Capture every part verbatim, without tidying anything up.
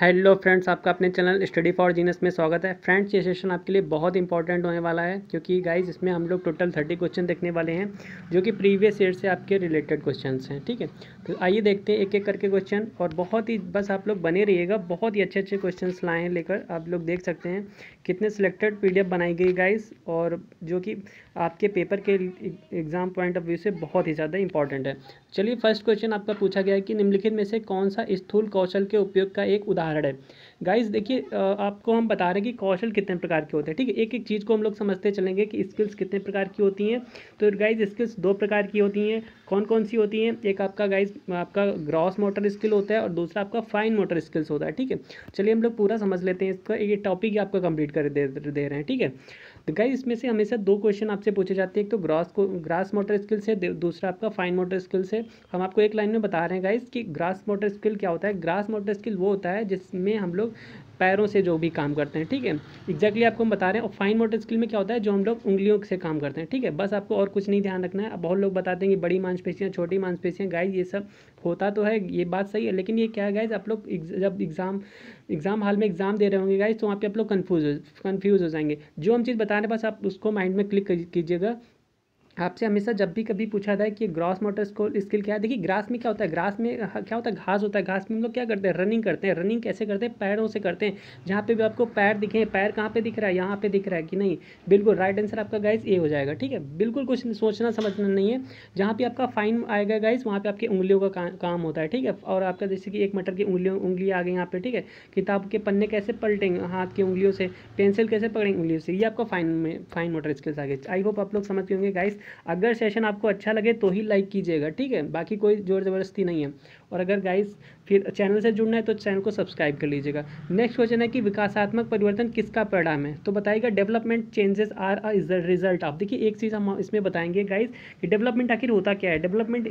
Hello friends, आपका अपने channel study for genius में स्वागत है। फ्रेंड्स, ये सेशन आपके लिए बहुत इंपॉर्टेंट होने वाला है क्योंकि गाइस इसमें हम लोग टोटल थर्टी क्वेश्चन देखने वाले हैं जो कि प्रीवियस ईयर से आपके रिलेटेड क्वेश्चंस हैं। ठीक है, तो आइए देखते हैं एक एक करके क्वेश्चन, और बहुत ही बस आप लोग बने रहिएगा। बहुत ही अच्छे अच्छे क्वेश्चन लाए हैं लेकर, आप लोग देख सकते हैं कितने सिलेक्टेड पी डी एफ बनाई गई गाइस, और जो कि आपके पेपर के एग्जाम पॉइंट ऑफ व्यू से बहुत ही ज़्यादा इंपॉर्टेंट है। चलिए, फर्स्ट क्वेश्चन आपका पूछा गया है कि निम्नलिखित में से कौन सा स्थूल कौशल के उपयोग का एक उदाहरण है। गाइस देखिए, आपको हम बता रहे हैं कि कौशल कितने प्रकार के होते हैं। ठीक है, एक एक चीज़ को हम लोग समझते चलेंगे कि स्किल्स कितने प्रकार की होती हैं। तो गाइस स्किल्स दो प्रकार की होती हैं। कौन कौन सी होती हैं? एक आपका गाइस आपका ग्रॉस मोटर स्किल होता है और दूसरा आपका फाइन मोटर स्किल्स होता है। ठीक है, चलिए हम लोग पूरा समझ लेते हैं इसका। ये टॉपिक आपको कंप्लीट कर दे, दे रहे हैं। ठीक है, तो गाइस इसमें से हमेशा दो क्वेश्चन आपसे पूछे जाते हैं। एक तो ग्रॉस ग्रास मोटर स्किल्स है, दूसरा आपका फाइन मोटर स्किल्स है। हम आपको एक लाइन में बता रहे हैं गाइस कि ग्रास मोटर स्किल क्या होता है। ग्रास मोटर स्किल वो होता है में हम लोग पैरों से जो भी काम करते हैं। ठीक है, एग्जैक्टली आपको हम बता रहे हैं। और फाइन मोटर स्किल में क्या होता है, जो हम लोग उंगलियों से काम करते हैं। ठीक है, बस आपको और कुछ नहीं ध्यान रखना है। अब बहुत लोग बताते हैं कि बड़ी मांसपेशियाँ, छोटी मांसपेशियाँ, गाइस ये सब होता तो है, ये बात सही है, लेकिन ये क्या है गाइस, आप लोग जब एग्जाम एग्जाम हाल में एग्जाम दे रहे होंगे गाइस तो वहाँ पर आप लोग कन्फ्यूज कन्फ्यूज़ हो जाएंगे। जो हम चीज़ बता रहे हैं बस आप उसको माइंड में क्लिक कीजिएगा। आपसे हमेशा जब भी कभी पूछा था कि ग्रॉस मोटर स्किल क्या है, देखिए ग्रास में क्या होता है, ग्रास में क्या होता है, घास होता है। घास में हम लोग क्या करते हैं, रनिंग करते हैं। रनिंग कैसे करते हैं, पैरों से करते हैं। जहाँ पे भी आपको पैर दिखे, पैर कहाँ पे दिख रहा है, यहाँ पे दिख रहा है कि नहीं, बिल्कुल राइट आंसर आपका गाइस ए हो जाएगा। ठीक है, बिल्कुल कुछ सोचना समझना नहीं है। जहाँ पर आपका फाइन आएगा गाइस वहाँ पर आपकी उंगलियों का काम होता है। ठीक है, और आपका जैसे कि एक मटर की उंगलियों उंगली आ गई यहाँ पर। ठीक है, किताब के पन्ने कैसे पलटेंगे, हाथ की उंगलियों से, पेंसिल कैसे पकड़ेंगे उंगलियों से, ये आपका फाइन में फाइन मोटर स्किल्स आ गए। आई होप आप लोग समझ गए होंगे गाइस। अगर सेशन आपको अच्छा लगे तो ही लाइक कीजिएगा। ठीक है, बाकी कोई जोर ज़बरदस्ती नहीं है। और अगर गाइस फिर चैनल से जुड़ना है तो चैनल को सब्सक्राइब कर लीजिएगा। नेक्स्ट क्वेश्चन है कि विकासात्मक परिवर्तन किसका परिणाम है, तो बताइएगा development changes are a result. आप देखिए एक चीज़ हम इसमें बताएंगे गाइस कि डेवलपमेंट आखिर होता क्या है। डेवलपमेंट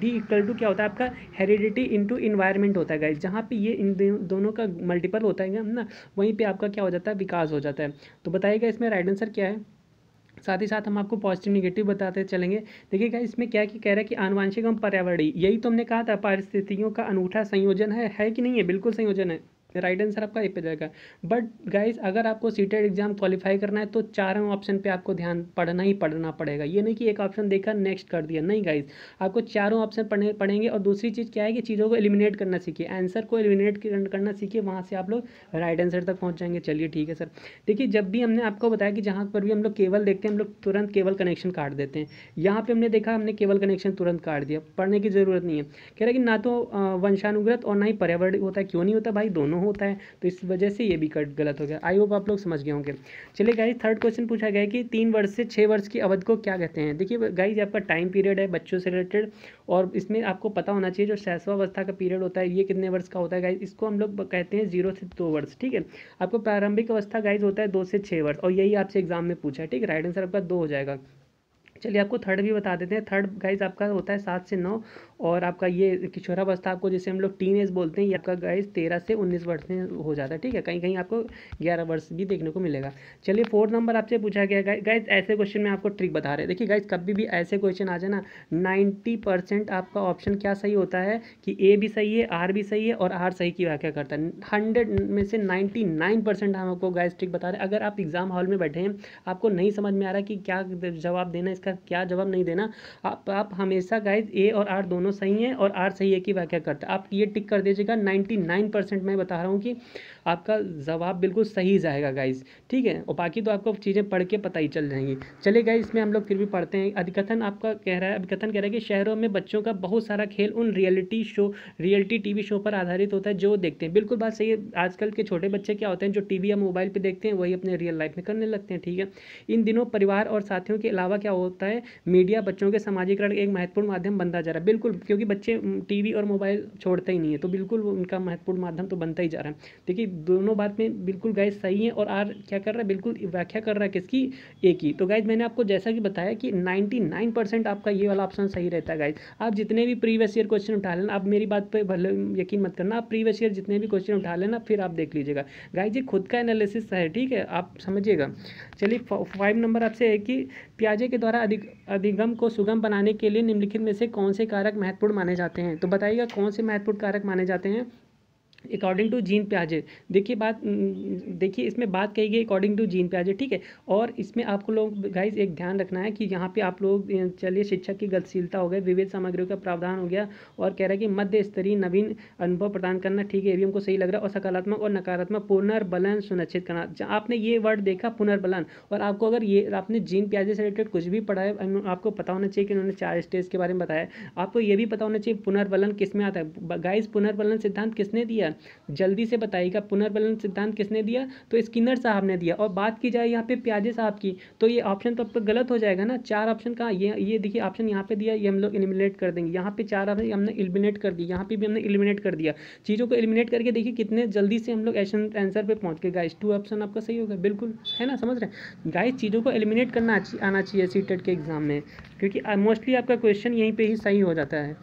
डी इक्वल टू क्या होता है, आपका हेरिडिटी इंटू इन्वायरमेंट होता है गाइस। जहाँ पर ये इन दोनों का मल्टीपल होता है ना, वहीं पर आपका क्या हो जाता है, विकास हो जाता है। तो बताइएगा इसमें राइट आंसर क्या है। साथ ही साथ हम आपको पॉजिटिव निगेटिव बताते चलेंगे। देखिए गाइस इसमें क्या कि कह रहा है कि आनुवांशिक एवं पर्यावरणीय, यही तो हमने कहा था, पारिस्थितिकियों का अनूठा संयोजन है है कि नहीं है, बिल्कुल संयोजन है। राइट आंसर आपका ए पे जाएगा। बट गाइस अगर आपको सीटेट एग्जाम क्वालिफाई करना है तो चारों ऑप्शन पे आपको ध्यान पढ़ना ही पढ़ना पड़ेगा। ये नहीं कि एक ऑप्शन देखा नेक्स्ट कर दिया, नहीं गाइस आपको चारों ऑप्शन पढ़ने पड़ेंगे। और दूसरी चीज़ क्या है कि चीज़ों को एलिमिनेट करना सीखिए, आंसर को एलिमिनेट करना सीखिए, वहाँ से आप लोग राइट आंसर तक पहुँच जाएंगे। चलिए ठीक है सर। देखिए जब भी हमने आपको बताया कि जहाँ पर भी हम लोग केवल देखते हैं हम लोग तुरंत केवल कनेक्शन काट देते हैं। यहाँ पर हमने देखा, हमने केवल कनेक्शन तुरंत काट दिया, पढ़ने की ज़रूरत नहीं है। कह रहा है कि ना तो वंशानुगत और ना ही पर्यावरण होता है। क्यों नहीं होता भाई, दोनों होता है। तो इस वजह से ये भी कट गलत हो गया। आई होप आप लोग समझ गए होंगे। चलिए गाइस थर्ड क्वेश्चन पूछा गया है कि तीन वर्ष से छः वर्ष की अवधि को क्या कहते हैं। देखिए गाइस आपका टाइम पीरियड है बच्चों से रिलेटेड, और इसमें आपको पता होना चाहिए जो शैशवावस्था का पीरियड होता है ये कितने वर्ष का होता है गाइस, इसको हम लोग कहते हैं जीरो से दो वर्ष। ठीक है, आपको प्रारंभिक अवस्था गाइस होता है दो से छः वर्ष, और यही आपसे एग्जाम में पूछा है। ठीक है, राइट आंसर आपका दो हो जाएगा। चलिए आपको थर्ड भी बता देते हैं। थर्ड गाइस आपका होता है सात से नौ, और आपका ये किशोरावस्था आपको जैसे हम लोग टीन एज बोलते हैं, ये आपका गाइस तेरह से उन्नीस वर्ष में हो जाता है। ठीक है, कहीं कहीं आपको ग्यारह वर्ष भी देखने को मिलेगा। चलिए फोर्थ नंबर आपसे पूछा गया गाइस, ऐसे क्वेश्चन में आपको ट्रिक बता रहे हैं। देखिए गाइस कभी भी ऐसे क्वेश्चन आ जाए ना, नाइन्टी परसेंट आपका ऑप्शन क्या सही होता है कि ए भी सही है, आर भी सही है, और आर सही की व्याख्या करता है। हंड्रेड में से नाइन्टी नाइन परसेंट हम आपको गाइस ट्रिक बता रहे हैं। अगर आप एग्जाम हॉल में बैठे हैं, आपको नहीं समझ में आ रहा कि क्या जवाब देना है, इसका क्या जवाब नहीं देना, आप आप हमेशा गाइस ए और आर दोनों सही हैं और आर सही है की व्याख्या करता है, आप ये टिक कर दीजिएगा। निन्यानवे परसेंट मैं बता रहा हूँ कि आपका जवाब बिल्कुल सही जाएगा गाइस। ठीक है, और बाकी तो आपको चीज़ें पढ़ के पता ही चल जाएंगी। चलिए गाइस इसमें हम लोग फिर भी पढ़ते हैं। अधिकथन आपका कह रहा है अधिकथन कह रहा है कि शहरों में बच्चों का बहुत सारा खेल उन reality show reality TV show पर आधारित होता है जो देखते हैं। बिल्कुल बात सही है। आजकल के छोटे बच्चे क्या होते हैं, जो टीवी या मोबाइल पर देखते हैं वही अपने रियल लाइफ में करने लगते हैं। ठीक है, इन दिनों परिवार और साथियों के अलावा क्या होता है, मीडिया बच्चों के सामाजिकरण एक महत्वपूर्ण माध्यम बनता जा रहा है। बिल्कुल, क्योंकि बच्चे टीवी और मोबाइल छोड़ते ही नहीं है, तो बिल्कुल उनका महत्वपूर्ण माध्यम तो बनता ही जा रहा है। देखिए दोनों बात में बिल्कुल गाइस सही है, और आर क्या कर रहा है, बिल्कुल व्याख्या कर रहा है किसकी, ए की। तो गाइस मैंने आपको जैसा कि बताया कि निन्यानवे परसेंट आपका ये वाला ऑप्शन सही रहता है गाइस। आप जितने भी प्रीवियस ईयर क्वेश्चन उठा लेना, आप मेरी बात पर भले यकीन मत करना, आप प्रीवियस ईयर जितने भी क्वेश्चन उठा लेना, फिर आप देख लीजिएगा गाइस, ये खुद का एनालिसिस है। ठीक है, आप समझिएगा। चलिए फाइव नंबर आपसे है कि पियाजे के द्वारा अधिगम को सुगम बनाने के लिए निम्नलिखित में से कौन से कारक महत्वपूर्ण माने जाते हैं, तो बताइएगा कौन से महत्वपूर्ण कारक माने जाते हैं। अकॉर्डिंग टू जीन पियाजे, देखिए बात देखिए इसमें बात कही गई अकॉर्डिंग टू जीन पियाजे, ठीक है। और इसमें आपको लोग गाइज एक ध्यान रखना है कि यहाँ पे आप लोग, चलिए शिक्षक की गतिशीलता हो गई, विविध सामग्रियों का प्रावधान हो गया, और कह रहा है कि मध्य स्तरीय नवीन अनुभव प्रदान करना, ठीक है, ये भी हमको सही लग रहा है, और सकारात्मक और नकारात्मक पुनर्बलन सुनिश्चित करना। आपने ये वर्ड देखा पुनर्बलन, और आपको अगर ये आपने जीन पियाजे से रिलेटेड कुछ भी पढ़ा है आपको पता होना चाहिए कि उन्होंने चार स्टेज के बारे में बताया, आपको ये भी पता होना चाहिए पुनर्बलन किस में आता है। गाइज पुनर्बलन सिद्धांत किसने दिया, जल्दी से बताइएगा, पुनर्बलन सिद्धांत किसने दिया, तो स्किनर साहब ने दिया। और बात की जाए यहाँ पे पियाजे साहब की, तो ये ऑप्शन तो आपका गलत हो जाएगा ना, चार ऑप्शन कहाँ, ये ये देखिए ऑप्शन यहाँ पे दिया, ये हम लोग एलिमिनेट कर देंगे, यहाँ पे चार ऑप्शन हमने एलिमिनेट कर दिया, यहाँ पे भी हमने एलिमिनेट कर दिया। चीज़ों को एलिमिनेट करके देखिए कितने जल्दी से हम लोग एशन आंसर पर पहुँच गए गाइस, टू ऑप्शन आपका सही होगा, बिल्कुल है ना, समझ रहे हैं गाइस, चीज़ों को एलिमिनेट करना आना चाहिए सीटेट के एग्जाम में, क्योंकि मोस्टली आपका क्वेश्चन यहीं पर ही सही हो जाता है।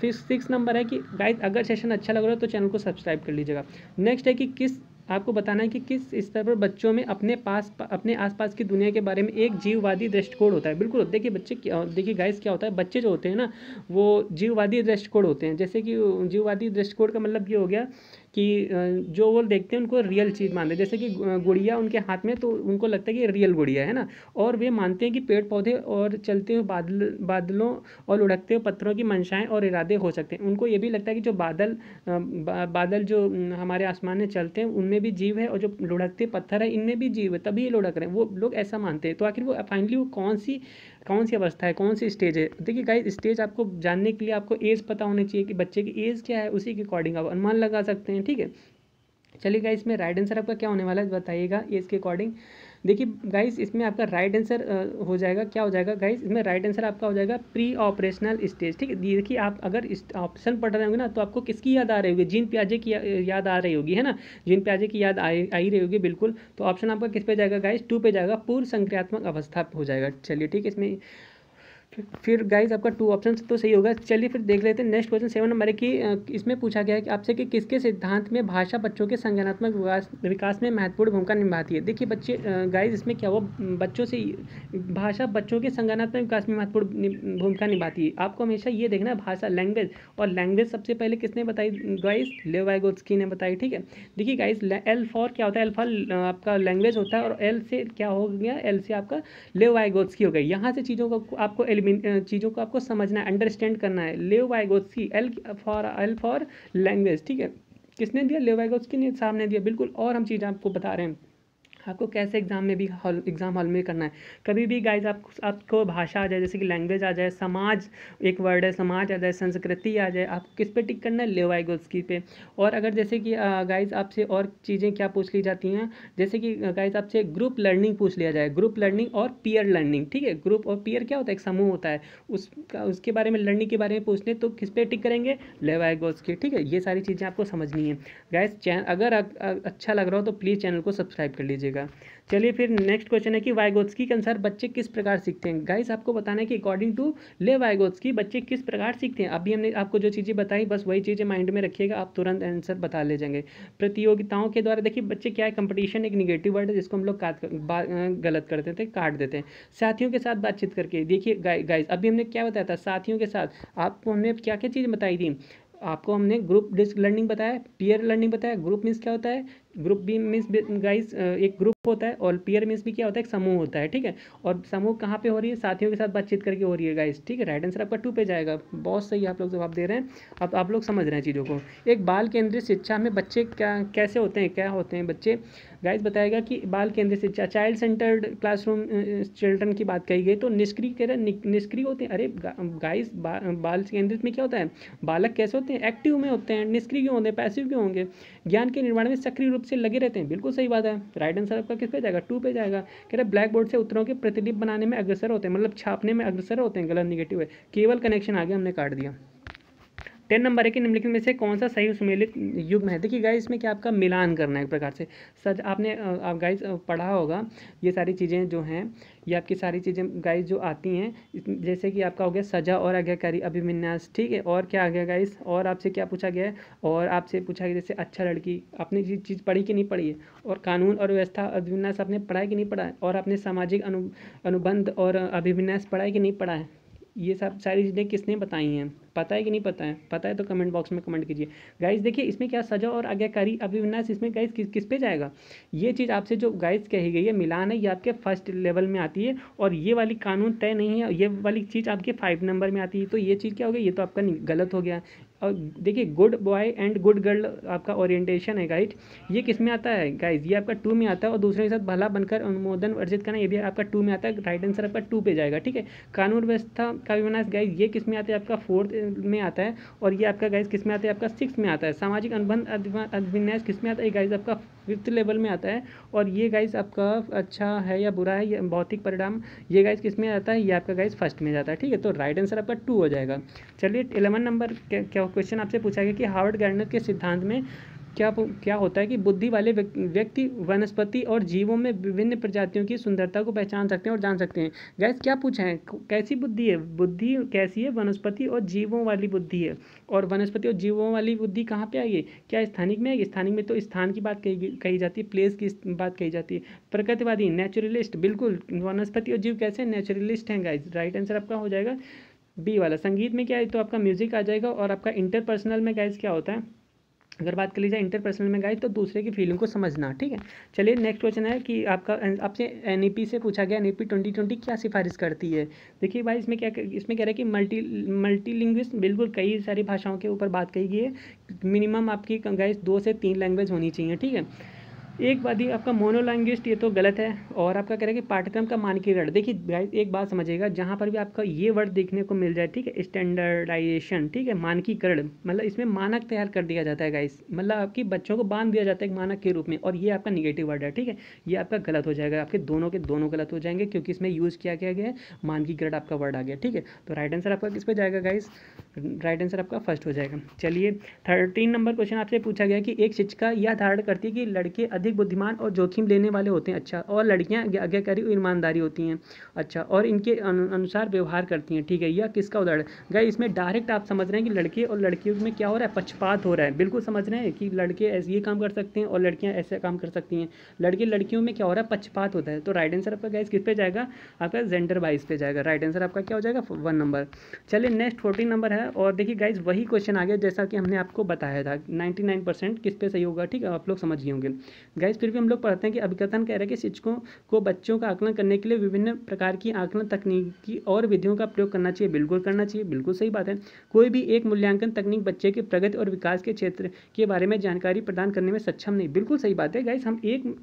फिर सिक्स नंबर है कि गाइस अगर सेशन अच्छा लग रहा है तो चैनल को सब्सक्राइब कर लीजिएगा। नेक्स्ट है कि किस, आपको बताना है कि किस स्तर पर बच्चों में अपने पास अपने आसपास की दुनिया के बारे में एक जीववादी दृष्टिकोण होता है। बिल्कुल, देखिए बच्चे क्या, देखिए गाइस क्या होता है, बच्चे जो होते हैं ना वो जीववादी दृष्टिकोण होते हैं। जैसे कि जीववादी दृष्टिकोण का मतलब ये हो गया कि जो वो देखते हैं उनको रियल चीज़ मानते हैं, जैसे कि गुड़िया उनके हाथ में तो उनको लगता है कि रियल गुड़िया है ना, और वे मानते हैं कि पेड़ पौधे और चलते हुए बादल बादलों और लुढ़कते हुए पत्थरों की मंशाएं और इरादे हो सकते हैं। उनको ये भी लगता है कि जो बादल बा, बादल जो हमारे आसमान में चलते हैं उनमें भी जीव है, और जो लुढ़कते पत्थर है इनमें भी जीव है, तभी ये लुढ़क रहे हैं, वो लोग ऐसा मानते हैं। तो आखिर वो फाइनली वो कौन सी कौन सी अवस्था है, कौन सी स्टेज है, देखिए गाइस स्टेज आपको जानने के लिए आपको एज पता होनी चाहिए कि बच्चे की एज क्या है, उसी के अकॉर्डिंग आप अनुमान लगा सकते हैं, ठीक है। चलिए गाइस इसमें राइट आंसर आपका क्या होने वाला है बताइएगा एज के अकॉर्डिंग। देखिए गाइस इसमें आपका राइट आंसर हो जाएगा, क्या हो जाएगा गाइस इसमें राइट आंसर आपका हो जाएगा प्री ऑपरेशनल स्टेज, ठीक है। देखिए आप अगर ऑप्शन पढ़ रहे होंगे ना तो आपको किसकी याद आ रही होगी, जीन पियाजे की याद आ रही होगी, है ना, जीन पियाजे की याद आ ही रही होगी, बिल्कुल। तो ऑप्शन आपका किस पे जाएगा गाइस, टू पे जाएगा, पूर्व संक्रियात्मक अवस्था हो जाएगा। चलिए ठीक है, इसमें फिर गाइज आपका टू ऑप्शन तो सही होगा। चलिए फिर देख लेते हैं नेक्स्ट क्वेश्चन सेवन नंबर है कि इसमें पूछा गया है कि आपसे कि किसके सिद्धांत में भाषा बच्चों के संज्ञानात्मक विकास विकास में महत्वपूर्ण भूमिका निभाती है। देखिए बच्चे गाइज इसमें क्या हुआ, बच्चों से भाषा बच्चों के संज्ञानात्मक विकास में महत्वपूर्ण भूमिका निभाती है। आपको हमेशा ये देखना है भाषा, लैंग्वेज, और लैंग्वेज सबसे पहले किसने बताई गाइज, लेव वाइगोत्स्की ने बताई, ठीक है। देखिए गाइज एल फॉर क्या होता है, एल फॉर आपका लैंग्वेज होता है, और एल से क्या हो गया, एल से आपका लेव वाइगोत्स्की हो गई। यहाँ से चीज़ों को आपको चीज़ों को आपको समझना है, अंडरस्टैंड करना है। Lev Vygotsky, L for L for language, ठीक है, किसने दिया, लेव वाइगोत्स्की ने सामने दिया, बिल्कुल। और हम चीज़ आपको बता रहे हैं आपको कैसे एग्ज़ाम में भी हॉल एग्ज़ाम हॉल में करना है। कभी भी गाइज आप, आपको भाषा आ जाए, जैसे कि लैंग्वेज आ जाए, समाज एक वर्ड है, समाज आ जाए, संस्कृति आ जाए, आपको किस पे टिक करना है, लेव वाइगोत्स्की पे। और अगर जैसे कि गाइज आपसे और चीज़ें क्या पूछ ली जाती हैं, जैसे कि गाइज आपसे ग्रुप लर्निंग पूछ लिया जाए, ग्रुप लर्निंग और पीयर लर्निंग, ठीक है। ग्रुप और पीयर क्या होता है, एक समूह होता है, उसका उसके बारे में लर्निंग के बारे में पूछ लें तो किस पे टिक करेंगे, लेव वाइगोत्स्की, ठीक है। ये सारी चीज़ें आपको समझनी है गाइज। चैन अगर अच्छा लग रहा हो तो प्लीज़ चैनल को सब्सक्राइब कर लीजिएगा। चलिए फिर नेक्स्ट क्वेश्चन है कि वाइगोत्स्की के अनुसार बच्चे किस प्रकार सीखते हैं। गाइस आपको बताना है कि अकॉर्डिंग टू लेव वाइगोत्स्की बच्चे किस प्रकार सीखते हैं। अभी हमने आपको जो चीज़ें बताई बस वही चीज़ें माइंड में रखिएगा, आप तुरंत आंसर बता ले जाएंगे। प्रतियोगिताओं के द्वारा, देखिए बच्चे क्या है, कंपटीशन एक निगेटिव वर्ड है जिसको हम लोग गलत कर देते हैं, काट देते हैं। साथियों के साथ बातचीत करके, देखिए गाइस अभी हमने क्या बताया था, साथियों के साथ आपको हमने क्या क्या चीज़ बताई थी, आपको हमने ग्रुप डिस्क लर्निंग बताया, पीयर लर्निंग बताया। ग्रुप मीन्स क्या होता है, ग्रुप भी मीन्स गाइस एक ग्रुप होता है, और पीयर मीन्स भी क्या होता है, एक समूह होता है, ठीक है। और समूह कहाँ पे हो रही है, साथियों के साथ बातचीत करके हो रही है गाइस, ठीक है। राइट आंसर आपका टू पे जाएगा। बहुत सही आप लोग जवाब दे रहे हैं, अब आप लोग समझ रहे हैं चीज़ों को। एक बाल केंद्रित शिक्षा में बच्चे क्या कैसे होते हैं, क्या होते हैं बच्चे, गाइस बताएगा कि बाल केंद्रित शिक्षा, चाइल्ड सेंटर्ड क्लासरूम चिल्ड्रन की बात कही गई तो निष्क्रिय कह रहे हैं, निष्क्रिय होते हैं। अरे गाइस बा, बाल केंद्रित में क्या होता है, बालक कैसे होते हैं, एक्टिव में होते हैं। निष्क्रिय क्यों होते हैं, पैसिव क्यों होंगे, ज्ञान के निर्माण में सक्रिय रूप से लगे रहते हैं, बिल्कुल सही बात है। राइट आंसर आपका किस पे जाएगा, टू पे जाएगा। कह रहे ब्लैक बोर्ड से उत्तरों के प्रतिलिप बनाने में अग्रसर होते हैं, मतलब छापने में अग्रसर होते हैं, गलत निगेटिव है, केवल कनेक्शन आ गया, हमने काट दिया। टेन नंबर है कि निम्नलिखित में से कौन सा सही सुमेलित युग्म है। देखिए गाइस इसमें क्या आपका मिलान करना है एक प्रकार से, सच आपने आप गाइस पढ़ा होगा ये सारी चीज़ें जो हैं, ये आपकी सारी चीज़ें गाइस जो आती हैं, जैसे कि आपका हो गया सजा और आज्ञाकारी अभिविन्यास, ठीक है। और क्या आ गया गाइस, और आपसे क्या पूछा गया है, और आपसे पूछा गया जैसे अच्छा लड़की, आपने ये चीज़ पढ़ी कि नहीं पढ़ी है, और कानून और व्यवस्था अभिविन्यास आपने पढ़ा है कि नहीं पढ़ा है, और आपने सामाजिक अनु अनुबंध और अभिविन्यास पढ़ा है कि नहीं पढ़ा है। ये सब सारी चीज़ें किसने बताई हैं, पता है कि नहीं पता है, पता है तो कमेंट बॉक्स में कमेंट कीजिए गाइस। देखिए इसमें क्या सजा और आज्ञाकारी अभिविन्यास, इसमें गाइस किस किस पे जाएगा, ये चीज़ आपसे जो गाइस कही गई है मिलान है ये आपके फर्स्ट लेवल में आती है और ये वाली कानून तय नहीं है, ये वाली चीज़ आपके फाइव नंबर में आती है। तो ये चीज़ क्या हो गई, ये तो आपका गलत हो गया। और देखिए good boy and good girl आपका ओरिएंटेशन है गाइस, ये किस में आता है गाइस, ये आपका टू में आता है। और दूसरे के साथ भला बनकर अनुमोदन अर्जित करना, ये भी आपका टू में आता है, राइट आंसर आपका टू पे जाएगा। ठीक है, कानून व्यवस्था का विनाश गाइस ये किस में आता है, आपका फोर्थ में आता है। और ये आपका गाइस किस में आता है, आपका सिक्स में आता है। सामाजिक अनुबंध अभिन्यास किस में आता है गाइस, आपका फिफ्थ लेवल में आता है। और ये गाइस आपका अच्छा है या बुरा है, ये भौतिक परिणाम, ये गाइस किस में आता है, ये आपका गाइस फर्स्ट में जाता है। ठीक है, तो राइट आंसर आपका टू हो जाएगा। चलिए इलेवन नंबर क्या क्वेश्चन आपसे पूछा गया कि हार्वर्ड गार्डनर के सिद्धांत में क्या क्या होता है कि बुद्धि वाले व्यक्ति वनस्पति और जीवों में विभिन्न प्रजातियों की सुंदरता को पहचान सकते हैं और जान सकते हैं। गाइस क्या पूछा है, कैसी बुद्धि है, बुद्धि कैसी है, वनस्पति और जीवों वाली बुद्धि है। और वनस्पति और जीवों वाली बुद्धि कहाँ पे आएगी, क्या स्थानिक में आएगी, स्थानिक में तो स्थान की बात कही कही जाती है, प्लेस की बात कही जाती है। प्रकृतिवादी नेचुरलिस्ट, बिल्कुल वनस्पति और जीव कैसे नेचुरलिस्ट हैं गाइस, राइट आंसर आपका हो जाएगा बी वाला। संगीत में क्या है तो आपका म्यूजिक आ जाएगा। और आपका इंटरपर्सनल में गाइस क्या होता है, अगर बात कर ली जाए इंटरपर्सनल में गाइस तो दूसरे की फीलिंग को समझना। ठीक है, चलिए नेक्स्ट क्वेश्चन है कि आपका आपसे एनईपी से पूछा गया एनईपी ट्वेंटी ट्वेंटी क्या सिफारिश करती है। देखिए भाई इसमें क्या इसमें कह रहा है कि मल्टी मल्टीलिंग्विस्ट, बिल्कुल कई सारी भाषाओं के ऊपर बात कही गई है। मिनिमम आपकी गाइस दो से तीन लैंग्वेज होनी चाहिए। ठीक है, एक बात ही आपका मोनोलैंग्विस्ट, ये तो गलत है। और आपका कह रहा है कि पाठ्यक्रम का मानकीकरण, देखिए गाइस एक बात समझिएगा, जहाँ पर भी आपका ये वर्ड देखने को मिल जाए, ठीक है, स्टैंडर्डाइजेशन, ठीक है, मानकीकरण, मतलब इसमें मानक तैयार कर दिया जाता है गाइस, मतलब आपकी बच्चों को बांध दिया जाता है एक मानक के रूप में। और ये आपका निगेटिव वर्ड है। ठीक है, ये आपका गलत हो जाएगा, आपके दोनों के दोनों गलत हो जाएंगे क्योंकि इसमें यूज़ किया गया है मानकीकरण आपका वर्ड आ गया। ठीक है, तो राइट आंसर आपका किस पे जाएगा गाइस, राइट आंसर आपका फर्स्ट हो जाएगा। चलिए थर्टीन नंबर क्वेश्चन आपसे पूछा गया कि एक शिक्षिका यह धारणा करती है कि लड़के बुद्धिमान और जोखिम लेने वाले होते हैं, अच्छा, और लड़कियां आज्ञाकारी और ईमानदारी होती हैं, अच्छा, और इनके अनुसार व्यवहार करती हैं। ठीक है, यह किसका उदाहरण गाइस, इसमें डायरेक्ट आप समझ रहे हैं कि लड़के और लड़कियों में क्या हो रहा है, पक्षपात हो रहा है। बिल्कुल समझ रहे हैं कि लड़के ऐसे ये काम कर सकते हैं और लड़कियां ऐसे काम कर सकती हैं, लड़के लड़कियों में क्या हो रहा है, पक्षपात होता है। तो राइट आंसर आपका गाइस किस पे जाएगा, आपका जेंडर वाइज पे जाएगा। राइट आंसर आपका क्या हो जाएगा, वन नंबर। चलिए नेक्स्ट फोर्टीन नंबर है और देखिए गाइस वही क्वेश्चन आ गया जैसा कि हमने आपको बताया था, नाइन्टी नाइन परसेंट किस पे सही होगा। ठीक है, आप लोग समझ गए होंगे गाइस। फिर भी हम लोग पढ़ते हैं कि अभिकथन कह रहा है कि शिक्षकों को बच्चों का आकलन करने के लिए विभिन्न प्रकार की आकलन तकनीकी और विधियों का प्रयोग करना चाहिए, बिल्कुल करना चाहिए, बिल्कुल सही बात है। कोई भी एक मूल्यांकन तकनीक बच्चे की प्रगति और विकास के क्षेत्र के बारे में जानकारी प्रदान करने में सक्षम नहीं, बिल्कुल सही बात है गाइस। हम एक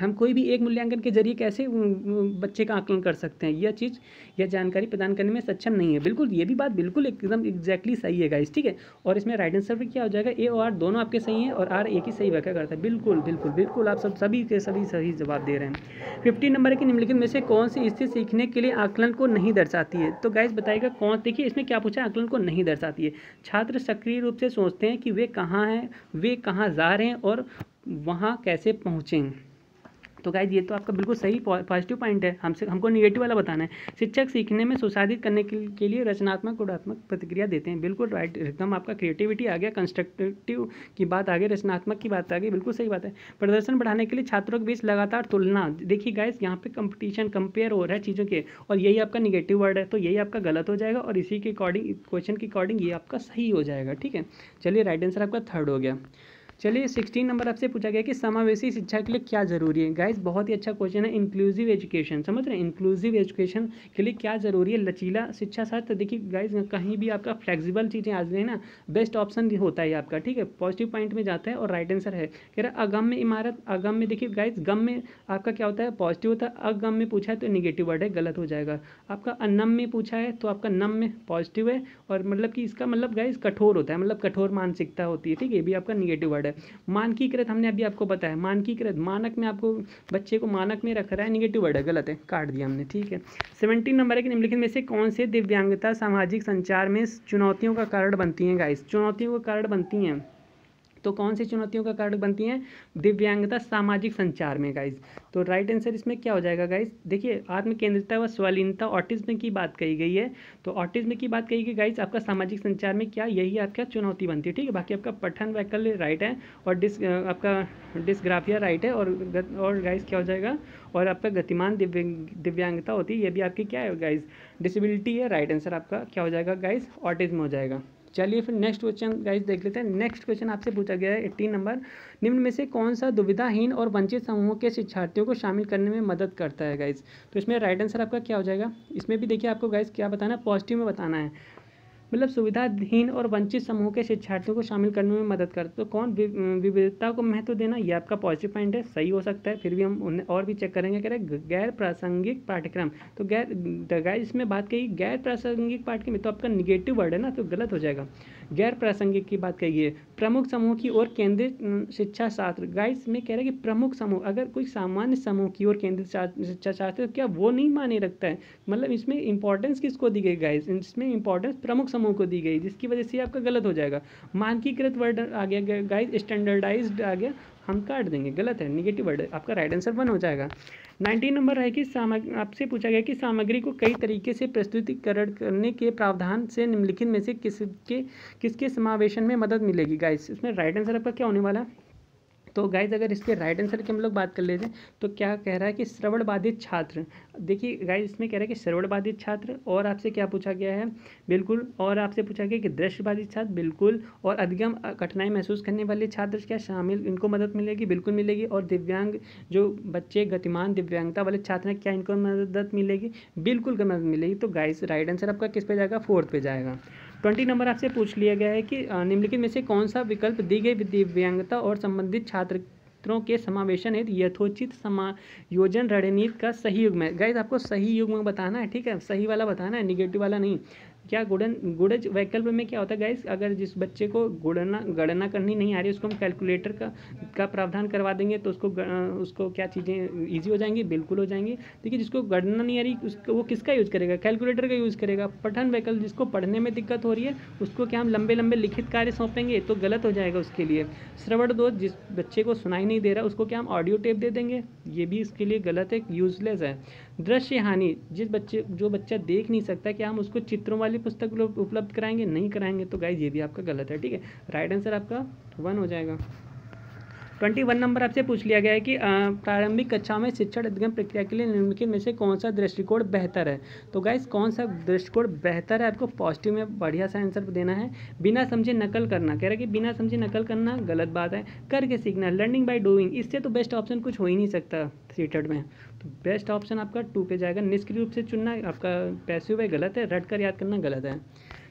हम कोई भी एक मूल्यांकन के जरिए कैसे बच्चे का आकलन कर सकते हैं, यह चीज़ यह जानकारी प्रदान करने में सक्षम नहीं है, बिल्कुल ये भी बात बिल्कुल एकदम एग्जैक्टली सही है गाइस। ठीक है, और इसमें राइट आंसर भी क्या हो जाएगा, ए और आर दोनों आपके सही हैं और आर एक ही सही व्याख्या करता है। बिल्कुल बिल्कुल बिल्कुल आप सब सभी के सभी सही जवाब दे रहे हैं। फिफ्टी नंबर के निम्नलिखित में से कौन सी स्थिति सीखने के लिए आकलन को नहीं दर्शाती है, तो गाइस बताइएगा कौन। देखिए इसमें क्या पूछा, आकलन को नहीं दर्शाती है। छात्र सक्रिय रूप से सोचते हैं कि वे कहाँ हैं, वे कहाँ जा रहे हैं और वहाँ कैसे पहुँचें। तो गाइस ये तो आपका बिल्कुल सही पॉजिटिव पॉइंट है, हमसे हमको निगेटिव वाला बताना है। शिक्षक सीखने में सुसाधित करने के लिए रचनात्मक गुणात्मक प्रतिक्रिया देते हैं, बिल्कुल राइट, एकदम आपका क्रिएटिविटी आ गया, कंस्ट्रक्टिव की बात आ गई, रचनात्मक की बात आ गई, बिल्कुल सही बात है। प्रदर्शन बढ़ाने के लिए छात्रों के बीच लगातार तुलना, देखिए गाइस यहाँ पे कंपटीशन कंपेयर हो रहा है चीज़ों के, और यही आपका निगेटिव वर्ड है, तो यही आपका गलत हो जाएगा और इसी के अकॉर्डिंग क्वेश्चन के अकॉर्डिंग ये आपका सही हो जाएगा। ठीक है, चलिए राइट आंसर आपका थर्ड हो गया। चलिए सिक्सटीन नंबर आपसे पूछा गया कि समावेशी शिक्षा के लिए क्या ज़रूरी है, गाइस बहुत ही अच्छा क्वेश्चन है। इंक्लूसिव एजुकेशन, समझ रहे हैं, इंक्लूसिव एजुकेशन के लिए क्या ज़रूरी है, लचीला शिक्षा शास्त्र। देखिए गाइस कहीं भी आपका फ्लेक्सिबल चीज़ें आ जाए ना, बेस्ट ऑप्शन होता है आपका। ठीक है, पॉजिटिव पॉइंट में जाता है और राइट आंसर है। कह रहा अगम्य इमारत, अगम्य देखिए गाइस गम में आपका क्या होता है, पॉजिटिव होता है, अगम्य पूछा है तो निगेटिव वर्ड है, गलत हो जाएगा आपका। अनम्य पूछा है तो आपका नम्य पॉजिटिव है, और मतलब कि इसका मतलब गाइस कठोर होता है, मतलब कठोर मानसिकता होती है। ठीक है, ये भी आपका निगेटिव वर्ड है। मानकीकृत हमने अभी आपको बताया, मानकीकृत मानक में आपको बच्चे को मानक में रख रहा है, निगेटिव वर्ड है, गलत है, काट दिया हमने। ठीक है, सत्रह नंबर है कि निम्नलिखित में से कौन से दिव्यांगता सामाजिक संचार में चुनौतियों का कारण बनती हैं, गाइस चुनौतियों का कारण बनती हैं। तो कौन सी चुनौतियों का कारण बनती हैं? दिव्यांगता सामाजिक संचार में गाइज। तो राइट आंसर इसमें क्या हो जाएगा गाइज? देखिए आत्मकेंद्रितता व स्वालीनता ऑटिज्म की बात कही गई है, तो ऑटिज्म की बात कही गई गाइज आपका सामाजिक संचार में क्या, यही आपका चुनौती बनती है। ठीक है, बाकी आपका पठन वैकल्य राइट है और डिस आपका डिस्ग्राफिया राइट है और और गाइज क्या हो जाएगा, और आपका गतिमान दिव्यांग दिव्यांगता होती है, ये भी आपकी क्या है गाइज डिसेबिलिटी है। राइट आंसर आपका क्या हो जाएगा गाइज? ऑटिज्म हो जाएगा। चलिए फिर नेक्स्ट क्वेश्चन गाइज देख लेते हैं। नेक्स्ट क्वेश्चन आपसे पूछा गया है अठारह नंबर, निम्न में से कौन सा दुविधाहीन और वंचित समूहों के शिक्षार्थियों को शामिल करने में मदद करता है गाइज? तो इसमें राइट आंसर आपका क्या हो जाएगा? इसमें भी देखिए आपको गाइज क्या बताना है, पॉजिटिव में बताना है, मतलब सुविधाहीन और वंचित समूह के शिक्षार्थियों को शामिल करने में मदद करता है। तो कौन? विविधता को महत्व देना, यह आपका पॉजिटिव पॉइंट है, सही हो सकता है। फिर भी हम उन्हें और भी चेक करेंगे, कह रहे हैं गैर प्रासंगिक पाठ्यक्रम, तो गैर गाइस इसमें बात कही गैर प्रासंगिक पाठ्यक्रम तो आपका निगेटिव वर्ड है ना, तो गलत हो जाएगा। गैर प्रासंगिक की बात कही है, प्रमुख समूह की ओर केंद्रित शिक्षा शास्त्र, गाइस में कह रहे हैं कि प्रमुख समूह, अगर कोई सामान्य समूह की ओर केंद्रित शिक्षा शास्त्र तो क्या वो नहीं माने रखता है, मतलब इसमें इंपॉर्टेंस किसको दी गई गाइस? इसमें इंपॉर्टेंस प्रमुख समूह को दी गई, जिसकी वजह से आपका गलत हो जाएगा। मानकीकृत वर्ड आ गया गाइस, स्टैंडर्डाइज्ड आ गया, हम काट देंगे, गलत है, निगेटिव वर्ड है। आपका राइट आंसर वन हो जाएगा। नाइनटीन नंबर है कि आपसे पूछा गया कि सामग्री को कई तरीके से प्रस्तुतिकरण करने के प्रावधान से निम्नलिखित में से किसके किसके समावेशन में मदद मिलेगी गाइस? इसमें राइट आंसर आपका क्या होने वाला है? तो गाइज अगर इसके राइट आंसर की हम लोग बात कर लेते हैं तो क्या कह रहा है कि श्रवण बाधित छात्र, देखिए गाइज इसमें कह रहा है कि श्रवण बाधित छात्र, और आपसे क्या पूछा गया है बिल्कुल, और आपसे पूछा गया कि दृश्य बाधित छात्र बिल्कुल, और अधिगम कठिनाई महसूस करने वाले छात्र क्या शामिल, इनको मदद मिलेगी? बिल्कुल मिलेगी। और दिव्यांग जो बच्चे गतिमान दिव्यांगता वाले छात्र हैं, क्या इनको मदद मिलेगी? बिल्कुल मदद मिलेगी। तो गाइज राइट आंसर आपका किस पे जाएगा? फोर्थ पे जाएगा। ट्वेंटी नंबर आपसे पूछ लिया गया है कि निम्नलिखित में से कौन सा विकल्प दी गई दिव्यांगता और संबंधित छात्रों के समावेशन हेतु यथोचित समायोजन रणनीति का सही युग्म है? गाइज आपको सही युग्म बताना है, ठीक है, सही वाला बताना है, निगेटिव वाला नहीं। क्या गुड़न गुड़ज वैकल्प में क्या होता है गाइस? अगर जिस बच्चे को गुड़ना गणना करनी नहीं आ रही, उसको हम कैलकुलेटर का का प्रावधान करवा देंगे तो उसको उसको क्या चीज़ें इजी हो जाएंगी? बिल्कुल हो जाएंगी। देखिए जिसको गणना नहीं आ रही उसको वो किसका यूज़ करेगा? कैलकुलेटर का यूज़ करेगा। पठन वैकल्प जिसको पढ़ने में दिक्कत हो रही है उसको क्या हम लंबे लंबे लिखित कार्य सौंपेंगे? तो गलत हो जाएगा उसके लिए। श्रवण दोष जिस बच्चे को सुनाई नहीं दे रहा उसको क्या हम ऑडियो टेप दे देंगे? ये भी इसके लिए गलत है, यूजलेस है। दृश्य हानि जिस बच्चे जो बच्चा देख नहीं सकता क्या हम उसको चित्रों वाली पुस्तक उपलब्ध कराएंगे? नहीं कराएंगे। तो गाइज ये भी आपका गलत है। ठीक है, राइट आंसर आपका वन हो जाएगा। ट्वेंटी वन नंबर आपसे पूछ लिया गया है कि प्रारंभिक कक्षा में शिक्षण अधिगम प्रक्रिया के लिए निम्नलिखित में से कौन सा दृष्टिकोण बेहतर है? तो गाइज कौन सा दृष्टिकोण बेहतर है आपको पॉजिटिव में बढ़िया सा आंसर देना है। बिना समझे नकल करना, कह रहा है कि बिना समझे नकल करना गलत बात है। करके सीखना, लर्निंग बाय डूइंग, इससे तो बेस्ट ऑप्शन कुछ हो ही नहीं सकता सीटेट में, तो बेस्ट ऑप्शन आपका टू पे जाएगा। निष्क्रिय रूप से चुनना आपका पैसिव है, गलत है। रट कर याद करना गलत है।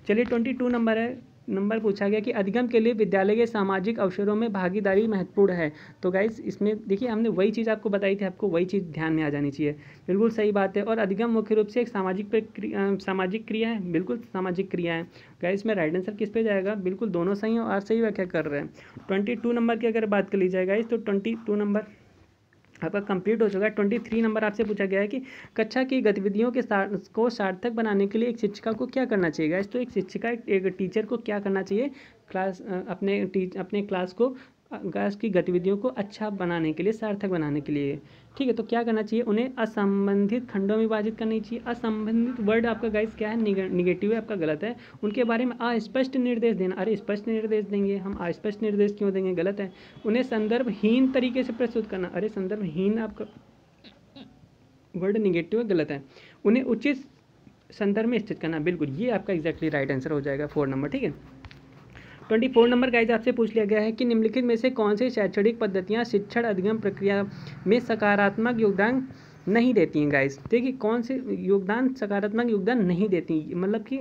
चलिए ट्वेंटी टू नंबर है नंबर पूछा गया कि अधिगम के लिए विद्यालय के सामाजिक अवसरों में भागीदारी महत्वपूर्ण है। तो गाइज इसमें देखिए हमने वही चीज़ आपको बताई थी, आपको वही चीज़ ध्यान में आ जानी चाहिए। बिल्कुल सही बात है। और अधिगम मुख्य रूप से एक सामाजिक प्रक्रिया सामाजिक क्रिया है, बिल्कुल सामाजिक क्रिया है। गाइज इसमें राइट आंसर किस पे जाएगा? बिल्कुल दोनों सही हैं और सही व्याख्या कर रहे हैं। ट्वेंटी टू नंबर की अगर बात कर ली जाए गाइज तो ट्वेंटी टू नंबर आपका कंप्लीट हो चुका है। ट्वेंटी थ्री नंबर आपसे पूछा गया है कि कक्षा की गतिविधियों के साथ को सार्थक बनाने के लिए एक शिक्षिका को क्या करना चाहिए गाइस? तो एक शिक्षिका एक टीचर को क्या करना चाहिए? क्लास अपने टीच अपने क्लास को क्लास की गतिविधियों को अच्छा बनाने के लिए, सार्थक बनाने के लिए, ठीक है, तो क्या करना चाहिए? उन्हें असंबंधित खंडों में विभाजित करनी चाहिए। असंबंधित वर्ड आपका गाइस क्या है? निग, निगेटिव है, आपका गलत है। उनके बारे में अस्पष्ट निर्देश देना, अरे स्पष्ट निर्देश देंगे हम, अस्पष्ट निर्देश क्यों देंगे? गलत है। उन्हें संदर्भहीन तरीके से प्रस्तुत करना, अरे संदर्भहीन आपका वर्ड निगेटिव है, गलत है। उन्हें उचित संदर्भ में स्थित करना, बिल्कुल ये आपका एग्जैक्टली राइट आंसर हो जाएगा, फोर नंबर। ठीक है, ट्वेंटी फोर नंबर गाइज आपसे पूछ लिया गया है कि निम्नलिखित में से कौन सी शैक्षणिक पद्धतियाँ शिक्षण अधिगम प्रक्रिया में सकारात्मक योगदान नहीं देती हैं? गाइज देखिए कौन से योगदान सकारात्मक योगदान नहीं देती, मतलब कि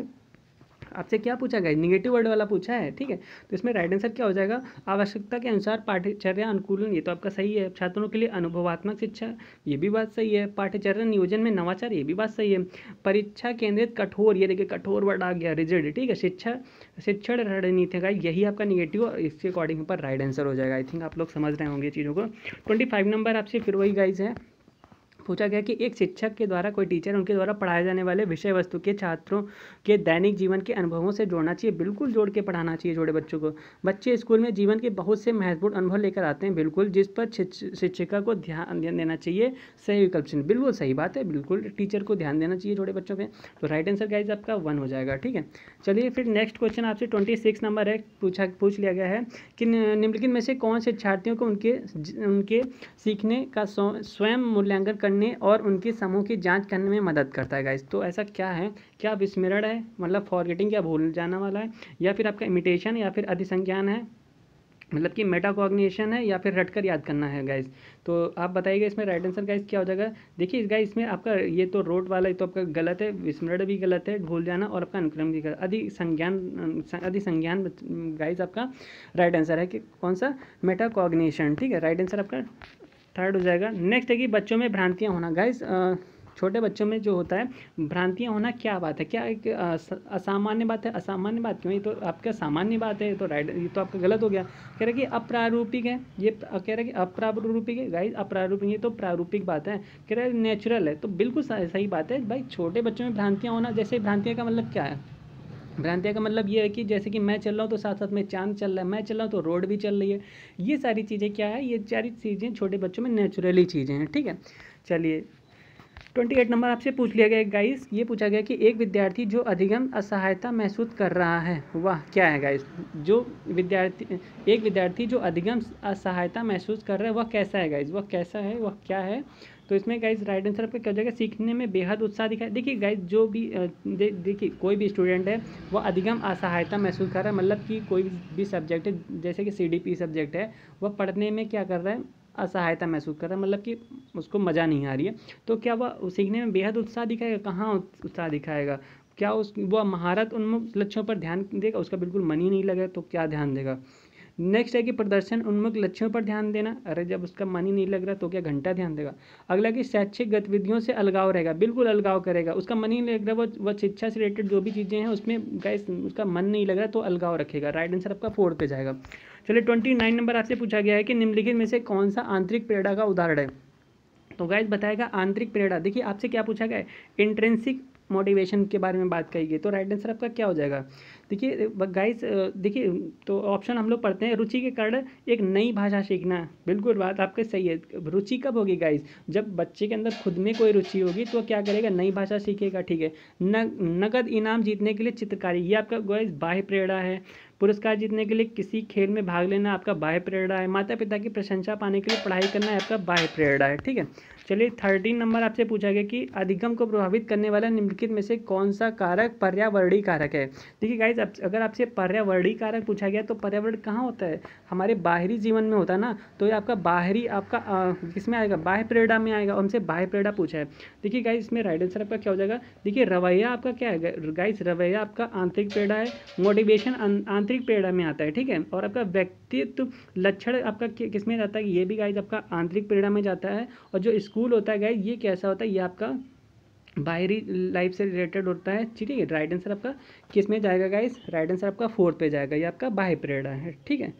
आपसे क्या पूछा गया? निगेटिव वर्ड वाला पूछा है, ठीक है, तो इसमें राइट आंसर क्या हो जाएगा? आवश्यकता के अनुसार पाठ्यचर्या अनुकूलन, ये तो आपका सही है। छात्रों के लिए अनुभवात्मक शिक्षा, ये भी बात सही है। पाठ्यचर्या नियोजन में नवाचार, ये भी बात सही है। परीक्षा केंद्रित कठोर, ये देखिए कठोर वर्ड आ गया, रिजिड, ठीक है। शिक्षा शिक्षण रणनीति का यही आपका निगेटिव और इसके अकॉर्डिंग पर राइट आंसर हो जाएगा। आई थिंक आप लोग समझ रहे होंगे चीज़ों को। ट्वेंटी फाइव नंबर आपसे फिर वही गाइज है पूछा गया कि एक शिक्षक के द्वारा कोई टीचर उनके द्वारा पढ़ाए जाने वाले विषय वस्तु के छात्रों के दैनिक जीवन के अनुभवों से जोड़ना चाहिए। बिल्कुल जोड़ के पढ़ाना चाहिए जोड़े बच्चों को। बच्चे स्कूल में जीवन के बहुत से महत्वपूर्ण अनुभव लेकर आते हैं, बिल्कुल, जिस पर शिक्षिका को ध्यान देना चाहिए। सही विकल्प चुनिए, बिल्कुल सही बात है, बिल्कुल टीचर को ध्यान देना चाहिए जोड़े बच्चों पर। तो राइट आंसर गाइज आपका वन हो जाएगा। ठीक है, चलिए फिर नेक्स्ट क्वेश्चन आपसे ट्वेंटी सिक्स नंबर है, पूछा पूछ लिया गया है कि निम्नलिखित में से कौन से शिक्षार्थियों को उनके उनके सीखने का स्वयं मूल्यांकन करने और उनके समूह की जांच करने में मदद करता है गाइस। तो ऐसा क्या है, क्या विस्मरण है, मतलब फॉरगेटिंग, क्या भूल जाना वाला है, या फिर आपका इमिटेशन, या फिर अधिसंज्ञान है, मतलब कि मेटाकॉग्निशन है, या फिर रटकर याद करना है गाइस। तो आप बताइएगा इसमें राइट आंसर गाइस क्या हो जाएगा। देखिए इस गाइस इसमें आपका ये तो रोट वाला ये तो आपका गलत है, विस्मरण भी गलत है, भूल जाना, और आपका अनुक्रम भी गलत। अधिसंज्ञान अधिसंज्ञान गाइस आपका राइट आंसर है कि कौन सा, मेटाकॉग्निशन। ठीक है, राइट आंसर आपका थर्ड हो जाएगा। नेक्स्ट है कि बच्चों में भ्रांतियाँ होना। गाइस छोटे बच्चों में जो होता है भ्रांतियाँ होना, क्या बात है, क्या एक असामान्य बात है? असामान्य बात क्यों, ये तो आपका सामान्य बात है। तो राइट, ये तो आपका गलत हो गया। कह रहे कि अप्रारूपिक है, ये कह रहे कि अप्रारूपिक है गाइस, अप्रारूपिक, ये तो प्रारूपिक बात है। कह रहे नेचुरल है, तो बिल्कुल सही बात है भाई। छोटे बच्चों में भ्रांतियाँ होना, जैसे भ्रांतियाँ का मतलब क्या है? भ्रांतियाँ का मतलब ये है कि जैसे कि मैं चल रहा हूँ तो साथ साथ में चांद चल रहा है, मैं चल रहा हूँ तो रोड भी चल रही है। ये सारी चीज़ें क्या है, ये सारी चीज़ें छोटे बच्चों में नेचुरली चीज़ें हैं। ठीक है, चलिए ट्वेंटी एट नंबर आपसे पूछ लिया गया गाइस। ये पूछा गया कि एक विद्यार्थी जो अधिगम असहायता महसूस कर रहा है, वह क्या है गाइस? जो विद्यार्थी एक विद्यार्थी जो अधिगम असहायता महसूस कर रहा है वह कैसा है गाइस, वह कैसा है, वह क्या है? तो इसमें गाइस राइट आंसर आपका क्या हो जाएगा, सीखने में बेहद उत्साह दिखाई। देखिए गाइस जो भी दे, देखिए कोई भी स्टूडेंट है वह अधिगम असहायता महसूस कर रहा है, मतलब कि कोई भी सब्जेक्ट है, जैसे कि सी डी पी सब्जेक्ट है, वह पढ़ने में क्या कर रहा है, असहायता महसूस कर रहा है, मतलब कि उसको मज़ा नहीं आ रही है। तो क्या वह सीखने में बेहद उत्साह दिखाएगा? कहाँ उत्साह दिखाएगा? क्या उस वह महारत उन्मुख लक्ष्यों पर ध्यान देगा? उसका बिल्कुल मन ही नहीं लगेगा तो क्या ध्यान देगा? नेक्स्ट है कि प्रदर्शन उन्मुख लक्ष्यों पर ध्यान देना, अरे जब उसका मन ही नहीं लग रहा तो क्या घंटा ध्यान देगा? अगला कि शैक्षिक गतिविधियों से अलगाव रहेगा, बिल्कुल अलगाव करेगा, उसका मन ही नहीं लग रहा, वो वह शिक्षा से रिलेटेड जो भी चीज़ें हैं उसमें गाइस उसका मन नहीं लग रहा तो अलगाव रखेगा। राइट आंसर आपका फोर्थ पे जाएगा। चलिए ट्वेंटी नाइन नंबर आपसे पूछा गया है कि निम्नलिखित में से कौन सा आंतरिक प्रेरणा का उदाहरण है? तो गाइस बताएगा आंतरिक प्रेरणा। देखिए आपसे क्या पूछा गया है, इंट्रिंसिक मोटिवेशन के बारे में बात कही गई। तो राइट आंसर आपका क्या हो जाएगा? देखिए गाइस, देखिए तो ऑप्शन हम लोग पढ़ते हैं, रुचि के कारण एक नई भाषा सीखना, बिल्कुल बात आपके सही है। रुचि कब होगी गाइस? जब बच्चे के अंदर खुद में कोई रुचि होगी तो क्या करेगा, नई भाषा सीखेगा। ठीक है, न, नगद इनाम जीतने के लिए चित्रकारी, ये आपका गाइस बाह्य प्रेरणा है। पुरस्कार जीतने के लिए किसी खेल में भाग लेना आपका बाह्य प्रेरणा है। माता पिता की प्रशंसा पाने के लिए पढ़ाई करना है आपका बाह्य प्रेरणा है। ठीक है, चलिए थर्टीन नंबर आपसे पूछा गया कि अधिगम को प्रभावित करने वाला निम्नलिखित में से कौन सा कारक पर्यावरणीय कारक है? देखिए गाइज अब अगर आपसे पर्यावरणीय कारक पूछा गया तो पर्यावरण कहाँ होता है, हमारे बाहरी जीवन में होता है ना, तो ये आपका बाहरी आपका किसमें आएगा, बाह्य प्रेरणा में आएगा। हमसे बाह्य प्रेरणा पूछा है। देखिए गाइज इसमें राइट आंसर आपका क्या हो जाएगा? देखिए रवैया आपका क्या है गाइज, रवैया आपका आंतरिक प्रेरणा है। मोटिवेशन आंतरिक प्रेरणा में आता है। ठीक है, और आपका व्यक्तित्व लक्षण आपका किसमें जाता है, ये भी गाइज आपका आंतरिक प्रेरणा में जाता है। और जो स्कूल होता है गाइज ये कैसा होता है, ये आपका बाहरी लाइफ से रिलेटेड होता है। ठीक है, राइट आंसर आपका किस में जाएगा गाइज? राइट आंसर आपका फोर्थ पे जाएगा, ये आपका बाह्य प्रेरणा है। ठीक है,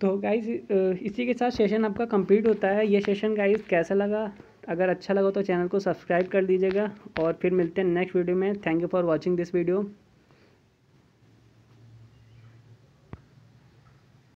तो गाइज इसी के साथ सेशन आपका कंप्लीट होता है। ये सेशन गाइज कैसा लगा? अगर अच्छा लगा तो चैनल को सब्सक्राइब कर दीजिएगा और फिर मिलते हैं नेक्स्ट वीडियो में। Thank you for watching this video.